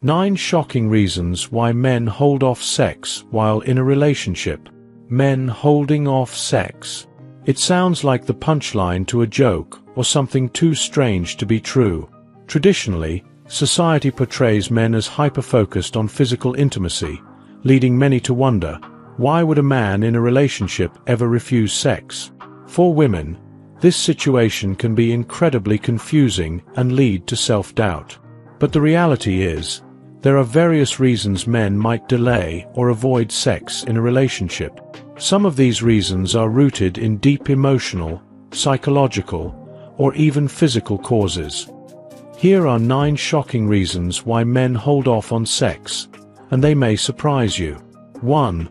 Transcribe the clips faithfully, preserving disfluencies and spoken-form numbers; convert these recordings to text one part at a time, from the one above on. nine Shocking Reasons Why Men Hold Off Sex While in a Relationship. Men holding off sex. It sounds like the punchline to a joke or something too strange to be true. Traditionally, society portrays men as hyper-focused on physical intimacy, leading many to wonder, why would a man in a relationship ever refuse sex? For women, this situation can be incredibly confusing and lead to self-doubt. But the reality is, there are various reasons men might delay or avoid sex in a relationship. Some of these reasons are rooted in deep emotional, psychological, or even physical causes. Here are nine shocking reasons why men hold off on sex, and they may surprise you. one.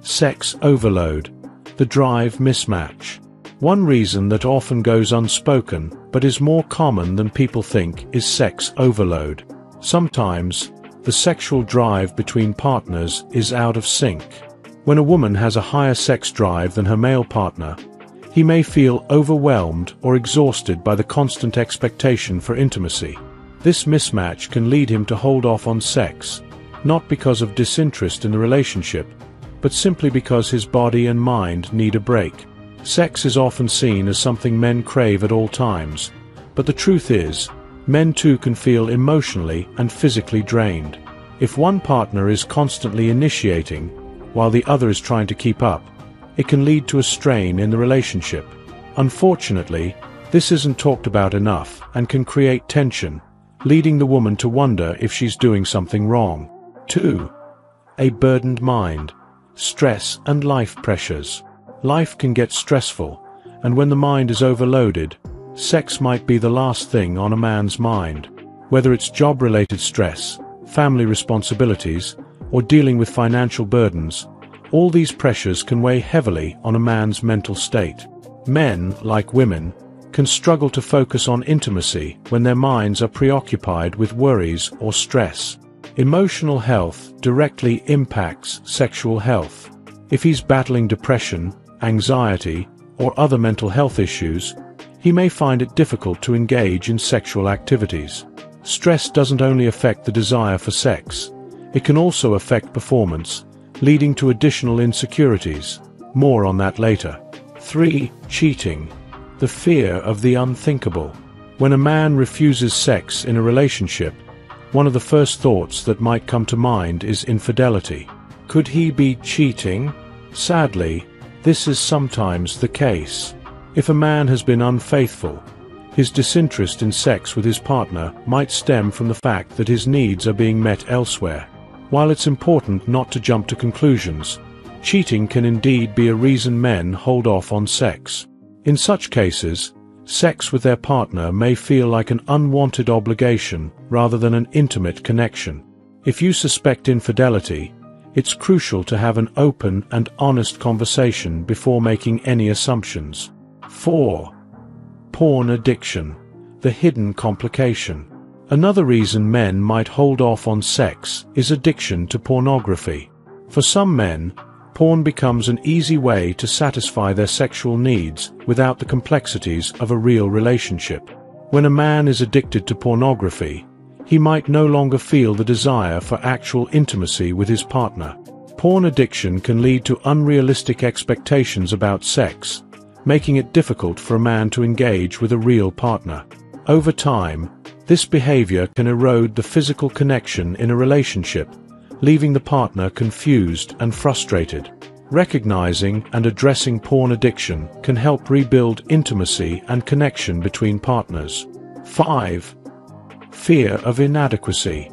Sex overload, the drive mismatch. One reason that often goes unspoken, but is more common than people think, is sex overload. Sometimes, the sexual drive between partners is out of sync. When a woman has a higher sex drive than her male partner, he may feel overwhelmed or exhausted by the constant expectation for intimacy. This mismatch can lead him to hold off on sex, not because of disinterest in the relationship, but simply because his body and mind need a break. Sex is often seen as something men crave at all times, but the truth is, men too can feel emotionally and physically drained. If one partner is constantly initiating, while the other is trying to keep up, it can lead to a strain in the relationship. Unfortunately, this isn't talked about enough and can create tension, leading the woman to wonder if she's doing something wrong. two. A burdened mind, stress and life pressures. Life can get stressful, and when the mind is overloaded, sex might be the last thing on a man's mind. Whether it's job-related stress, family responsibilities, or dealing with financial burdens, all these pressures can weigh heavily on a man's mental state. Men, like women, can struggle to focus on intimacy when their minds are preoccupied with worries or stress. Emotional health directly impacts sexual health. If he's battling depression, anxiety, or other mental health issues, he may find it difficult to engage in sexual activities. Stress doesn't only affect the desire for sex, it can also affect performance, leading to additional insecurities. More on that later. three. Cheating. The fear of the unthinkable. When a man refuses sex in a relationship, one of the first thoughts that might come to mind is infidelity. Could he be cheating? Sadly, this is sometimes the case. If a man has been unfaithful, his disinterest in sex with his partner might stem from the fact that his needs are being met elsewhere. While it's important not to jump to conclusions, cheating can indeed be a reason men hold off on sex. In such cases, sex with their partner may feel like an unwanted obligation rather than an intimate connection. If you suspect infidelity, it's crucial to have an open and honest conversation before making any assumptions. four. Porn addiction, the hidden complication. Another reason men might hold off on sex is addiction to pornography. For some men, porn becomes an easy way to satisfy their sexual needs without the complexities of a real relationship. When a man is addicted to pornography, he might no longer feel the desire for actual intimacy with his partner. Porn addiction can lead to unrealistic expectations about sex, making it difficult for a man to engage with a real partner. Over time, this behavior can erode the physical connection in a relationship, leaving the partner confused and frustrated. Recognizing and addressing porn addiction can help rebuild intimacy and connection between partners. five. Fear of inadequacy,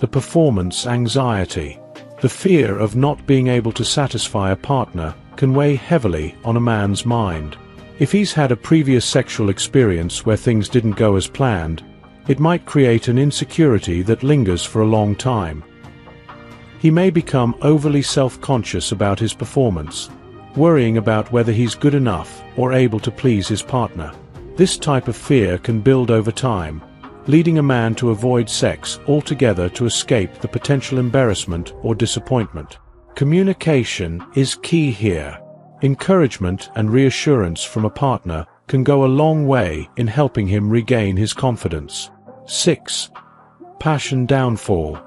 the performance anxiety. The fear of not being able to satisfy a partner can weigh heavily on a man's mind. If he's had a previous sexual experience where things didn't go as planned, it might create an insecurity that lingers for a long time. He may become overly self-conscious about his performance, worrying about whether he's good enough or able to please his partner. This type of fear can build over time, leading a man to avoid sex altogether to escape the potential embarrassment or disappointment. Communication is key here. Encouragement and reassurance from a partner can go a long way in helping him regain his confidence. six. Passion downfall,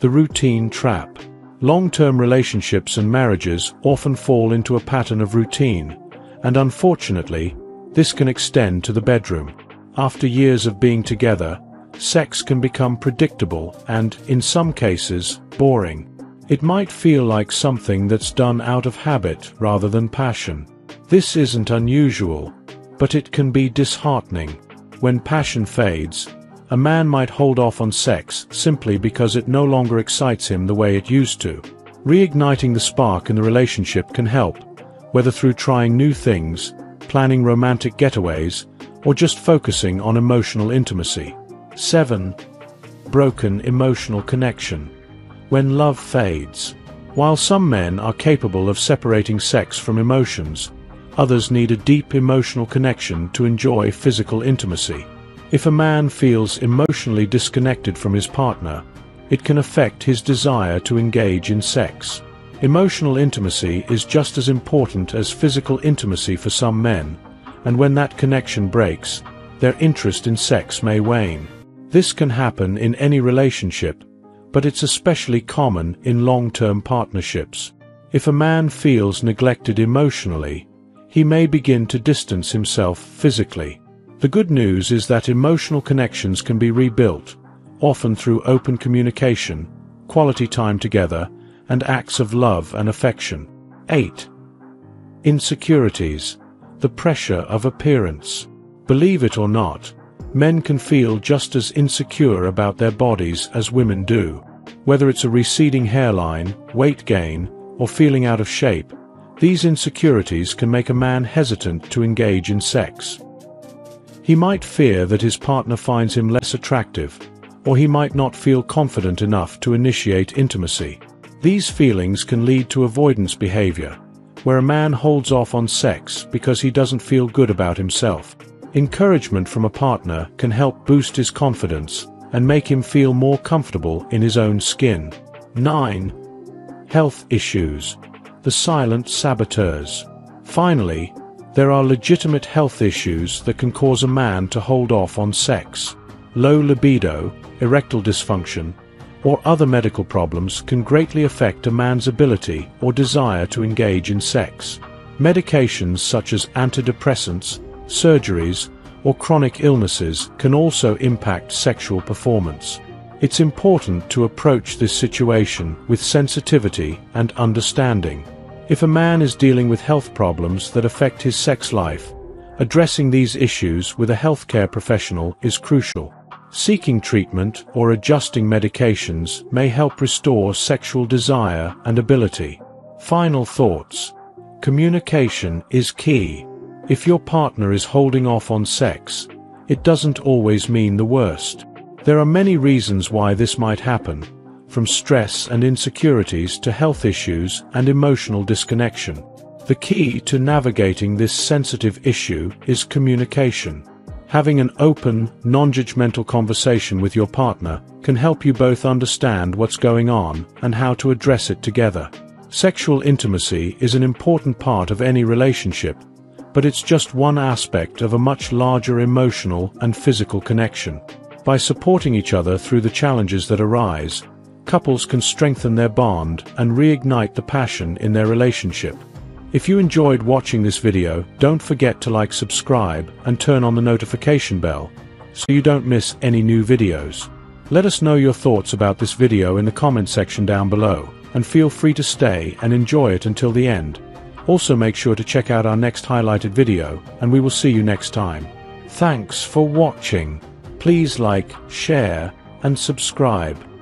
The routine trap. Long-term relationships and marriages often fall into a pattern of routine, and unfortunately, this can extend to the bedroom. After years of being together, sex can become predictable and, in some cases, boring. It might feel like something that's done out of habit rather than passion. This isn't unusual, but it can be disheartening. When passion fades, a man might hold off on sex simply because it no longer excites him the way it used to. Reigniting the spark in the relationship can help, whether through trying new things, planning romantic getaways, or just focusing on emotional intimacy. seven. Broken emotional connection. When love fades. While some men are capable of separating sex from emotions, others need a deep emotional connection to enjoy physical intimacy. If a man feels emotionally disconnected from his partner, it can affect his desire to engage in sex. Emotional intimacy is just as important as physical intimacy for some men, and when that connection breaks, their interest in sex may wane. This can happen in any relationship, but it's especially common in long-term partnerships. If a man feels neglected emotionally, he may begin to distance himself physically. The good news is that emotional connections can be rebuilt, often through open communication, quality time together, and acts of love and affection. eight. Insecurities. The pressure of appearance. Believe it or not, men can feel just as insecure about their bodies as women do. Whether it's a receding hairline, weight gain, or feeling out of shape, these insecurities can make a man hesitant to engage in sex. He might fear that his partner finds him less attractive, or he might not feel confident enough to initiate intimacy. These feelings can lead to avoidance behavior, where a man holds off on sex because he doesn't feel good about himself. Encouragement from a partner can help boost his confidence and make him feel more comfortable in his own skin. nine. Health issues. The silent saboteurs. Finally, there are legitimate health issues that can cause a man to hold off on sex. Low libido, erectile dysfunction, or other medical problems can greatly affect a man's ability or desire to engage in sex. Medications such as antidepressants, surgeries, or chronic illnesses can also impact sexual performance. It's important to approach this situation with sensitivity and understanding. If a man is dealing with health problems that affect his sex life, addressing these issues with a healthcare professional is crucial. Seeking treatment or adjusting medications may help restore sexual desire and ability. Final thoughts. Communication is key. If your partner is holding off on sex, it doesn't always mean the worst. There are many reasons why this might happen, from stress and insecurities to health issues and emotional disconnection. The key to navigating this sensitive issue is communication. Having an open, non-judgmental conversation with your partner can help you both understand what's going on and how to address it together. Sexual intimacy is an important part of any relationship, but it's just one aspect of a much larger emotional and physical connection. By supporting each other through the challenges that arise, couples can strengthen their bond and reignite the passion in their relationship. If you enjoyed watching this video, don't forget to like, subscribe, and turn on the notification bell so you don't miss any new videos. Let us know your thoughts about this video in the comment section down below, and feel free to stay and enjoy it until the end. Also, make sure to check out our next highlighted video, and we will see you next time. Thanks for watching. Please like, share, and subscribe.